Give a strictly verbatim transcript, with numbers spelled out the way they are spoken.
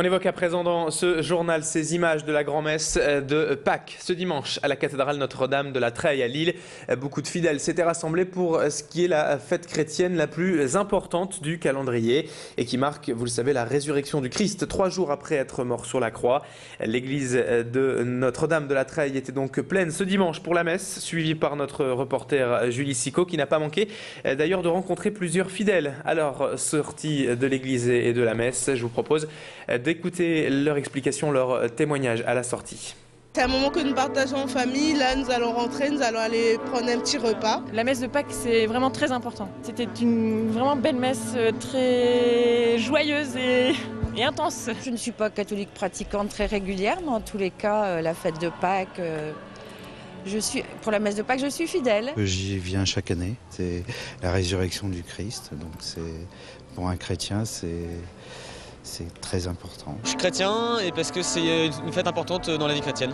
On évoque à présent dans ce journal ces images de la grand-messe de Pâques ce dimanche à la cathédrale Notre-Dame de la Treille à Lille. Beaucoup de fidèles s'étaient rassemblés pour ce qui est la fête chrétienne la plus importante du calendrier et qui marque, vous le savez, la résurrection du Christ trois jours après être mort sur la croix. L'église de Notre-Dame de la Treille était donc pleine ce dimanche pour la messe, suivie par notre reporter Julie Sicot qui n'a pas manqué d'ailleurs de rencontrer plusieurs fidèles à leur sortie de l'église et de la messe. Je vous propose d'écouter leur explication, leur témoignage à la sortie. C'est un moment que nous partageons en famille. Là, nous allons rentrer, nous allons aller prendre un petit repas. La messe de Pâques, c'est vraiment très important. C'était une vraiment belle messe, très joyeuse et, et intense. Je ne suis pas catholique pratiquante très régulière, mais en tous les cas, la fête de Pâques... Je suis, pour la messe de Pâques, je suis fidèle. J'y viens chaque année. C'est la résurrection du Christ. Donc c'est, pour un chrétien, c'est... c'est très important. Je suis chrétien et parce que c'est une fête importante dans la vie chrétienne.